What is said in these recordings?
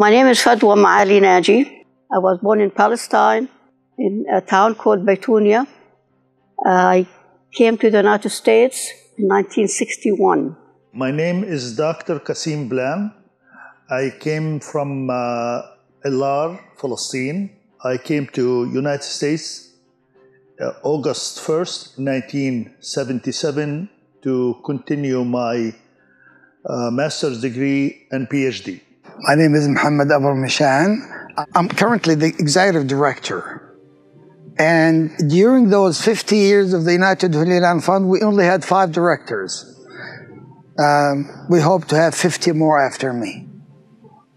My name is Fadwa Ma'ali Naji. I was born in Palestine in a town called Beitunia. I came to the United States in 1961. My name is Dr. Qasim Blan. I came from Elar, Palestine. I came to United States August 1st, 1977 to continue my master's degree and PhD. My name is Muhammad Abu Mishan. I'm currently the executive director. And during those 50 years of the United Holy Land Fund, we only had 5 directors. We hope to have 50 more after me.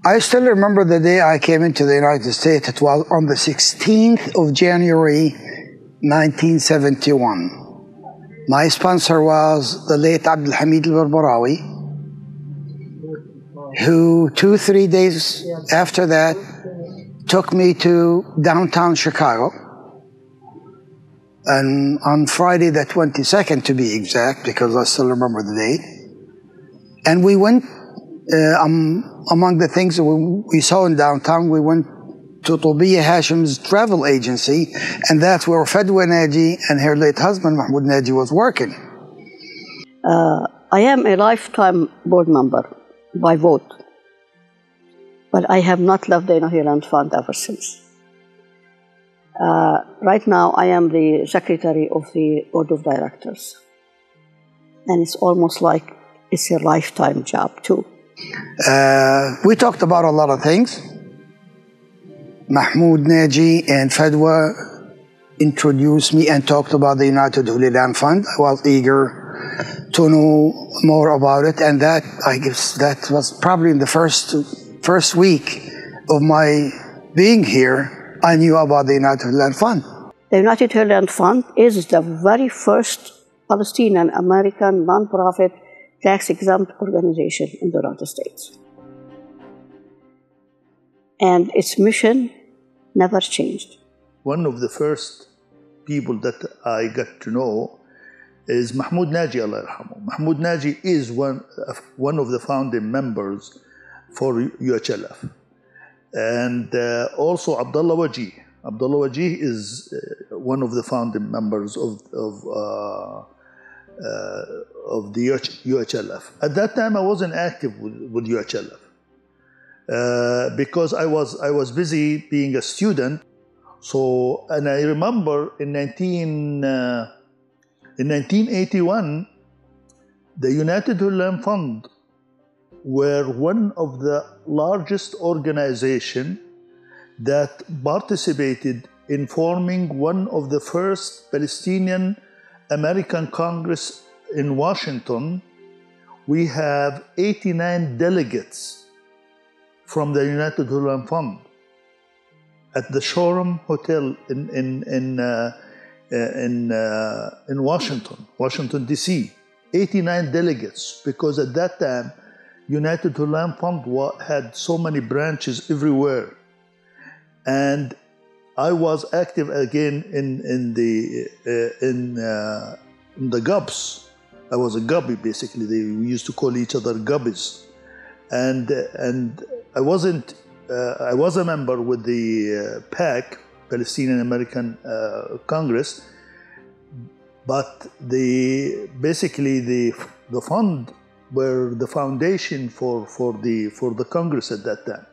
I still remember the day I came into the United States. It was on the 16th of January, 1971. My sponsor was the late Abdul Hamid al-Burbarawi, who 2-3 days after that took me to downtown Chicago. And on Friday the 22nd, to be exact, because I still remember the date. And we went among the things that we saw in downtown, we went to Tobiya Hashim's travel agency, and that's where Fadwa Naji and her late husband, Mahmoud Naji, was working. I am a lifetime board member by vote, but I have not left the United Land Fund ever since. Right now, I am the secretary of the board of directors, and it's almost like it's a lifetime job, too. We talked about a lot of things. Mahmoud Naji and Fadwa introduced me and talked about the United Holy Land Fund. I was eager to know more about it, and that, I guess, that was probably in the first week of my being here, I knew about the United Holy Land Fund. The United Holy Land Fund is the very first Palestinian-American nonprofit tax-exempt organization in the United States. And its mission never changed. One of the first people that I got to know is Mahmoud Naji, Allah yarhamu. Mahmoud Naji is one of the founding members for UHLF. And also Abdullah Wajih. Abdullah Wajih is one of the founding members of the UHLF. At that time, I wasn't active with UHLF because I was busy being a student. So, and I remember in 1981, the United Holy Land Fund were one of the largest organizations that participated in forming one of the first Palestinian American Congress in Washington. We have 89 delegates from the United Holy Land Fund at the Shoreham Hotel in Washington D.C. 89 delegates, because at that time United Holy Land Fund had so many branches everywhere, and I was active again in the GUBs. I was a GUBby, basically. We used to call each other GUBbies, and I was a member with the PAC, Palestinian American Congress, but basically the fund were the foundation for the Congress at that time.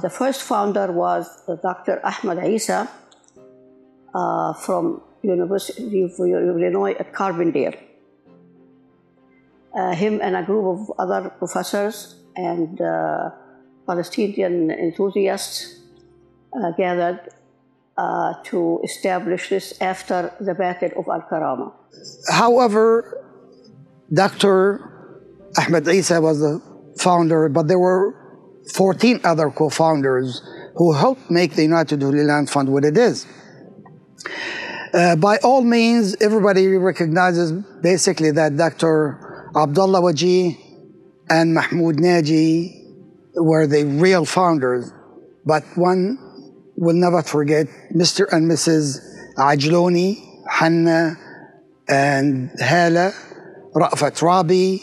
The first founder was Dr. Ahmed Issa from University of Illinois at Carbondale. Him and a group of other professors and Palestinian enthusiasts gathered to establish this after the Battle of Al Karama. However, Dr. Ahmed Issa was the founder, but there were 14 other co-founders who helped make the United Holy Land Fund what it is. By all means, everybody recognizes basically that Dr. Abdullah Wajih and Mahmoud Naji were the real founders, but one will never forget Mr. and Mrs. Ajlouni, Hannah, and Hala, Ra'afat Rabi,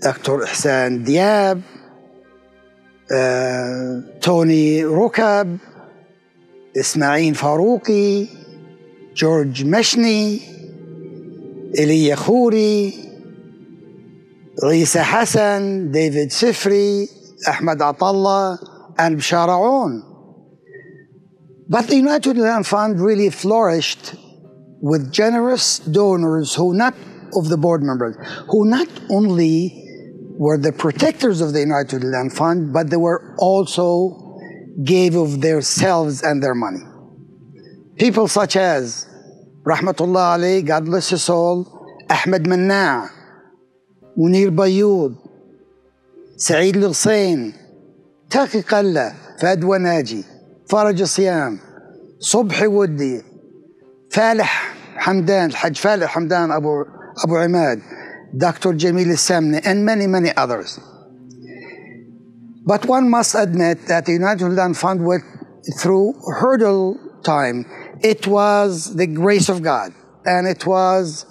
Dr. Ihsan Diab, Tony Rukab, Ismail Farouki, George Meshni, Elia Khouri, Risa Hassan, David Sifri, Ahmed Atalla, and Bshara'oon. But the United Land Fund really flourished with generous donors who not of the board members, who not only were the protectors of the United Land Fund, but they were also gave of themselves and their money. People such as Rahmatullah Ali, God bless his soul, Ahmed Manna, Munir Bayoud, Saeed Lirsain, Taqi Qalla, Fadwa Naji, Faraj al-Siyam, Subhi Wooddi, Falih Hamdan, Haj Falih Hamdan Abu Imad, Dr. Jamil al-Samni, and many, many others. But one must admit that the United Land Fund went through hurdle time. It was the grace of God, and it was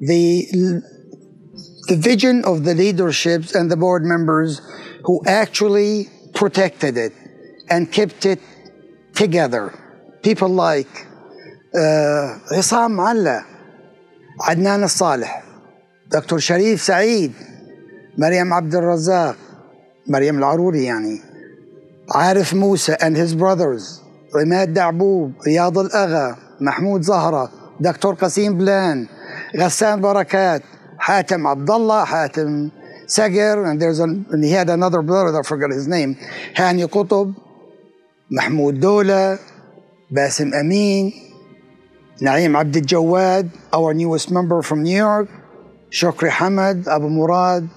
the vision of the leaderships and the board members who actually protected it and kept it together. People like Ihsan Diab, Adnan Saleh, Dr. Sharif Saeed, Maryam Abdul Razak, Maryam Al-Arouri, Arif Musa and his brothers, Imad Da'boob, Riyad Al-Agha, Mahmoud Zahra, Dr. Qasim Blan, Ghassan Barakat, Hatem Abdullah, Hatem Sager, and he had another brother, I forgot his name, Hani Qutb, Mahmoud Dola, Basim Amin, Naeem Abdel Jawad, our newest member from New York, Shukri Hamad, Abu Murad,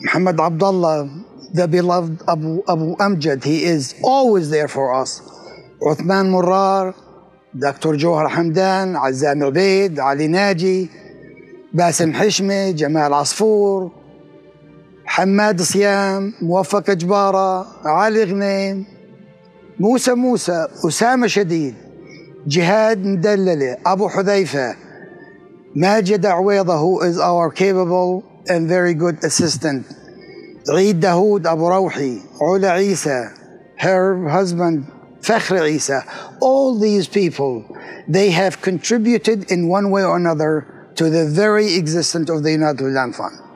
Muhammad Abdullah, the beloved Abu Amjad, he is always there for us, Uthman Murrar, Dr. Johar Hamdan, Azam Ubaid, Ali Naji, Basim Hishmi, Jamal Asfour, Hamad Siyam, Muwaffaq Jbara, Ali Ghanem, Musa Musa, Usama Shadid, Jihad Mdallali, Abu Hudayfa, Majid Aweda, who is our capable and very good assistant, Reed Dahoud Abu Rawhi, Ula Isa, her husband Fakhri Isa. All these people, they have contributed in one way or another to the very existence of the United Land Fund.